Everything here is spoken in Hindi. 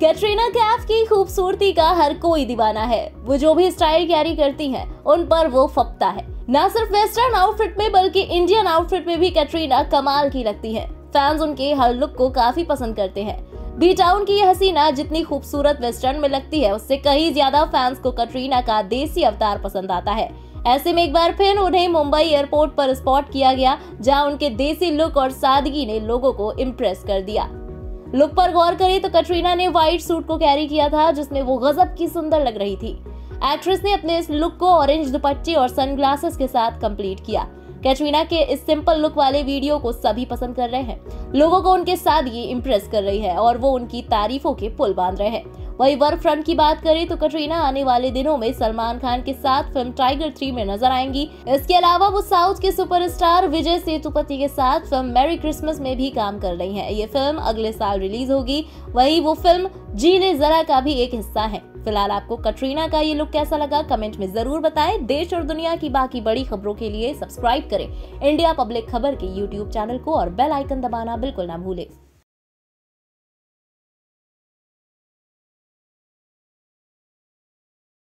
कैटरीना कैफ की खूबसूरती का हर कोई दीवाना है। वो जो भी स्टाइल कैरी करती हैं, उन पर वो फबता है। न सिर्फ वेस्टर्न आउटफिट में बल्कि इंडियन आउटफिट में भी कैटरीना कमाल की लगती है। फैंस उनके हर लुक को काफी पसंद करते हैं। बी टाउन की यह हसीना जितनी खूबसूरत वेस्टर्न में लगती है, उससे कहीं ज्यादा फैंस को कैटरीना का देसी अवतार पसंद आता है। ऐसे में एक बार फिर उन्हें मुंबई एयरपोर्ट पर स्पॉट किया गया, जहां उनके देसी लुक और सादगी ने लोगों को इम्प्रेस कर दिया। लुक पर गौर करें तो कैटरीना ने व्हाइट सूट को कैरी किया था, जिसमें वो गजब की सुंदर लग रही थी। एक्ट्रेस ने अपने इस लुक को ऑरेंज दुपट्टे और सनग्लासेस के साथ कंप्लीट किया। कैटरीना के इस सिंपल लुक वाले वीडियो को सभी पसंद कर रहे हैं। लोगों को उनके सादगी इम्प्रेस कर रही है और वो उनकी तारीफों के पुल बांध रहे हैं। वहीं वर्क फ्रंट की बात करें तो कैटरीना आने वाले दिनों में सलमान खान के साथ फिल्म टाइगर 3 में नजर आएंगी। इसके अलावा वो साउथ के सुपरस्टार विजय सेतुपति के साथ फिल्म मैरी क्रिसमस में भी काम कर रही हैं। ये फिल्म अगले साल रिलीज होगी। वहीं वो फिल्म जीने जरा का भी एक हिस्सा है। फिलहाल आपको कैटरीना का ये लुक कैसा लगा, कमेंट में जरूर बताएं। देश और दुनिया की बाकी बड़ी खबरों के लिए सब्सक्राइब करें इंडिया पब्लिक खबर के YouTube चैनल को और बेल आइकन दबाना बिल्कुल ना भूलें।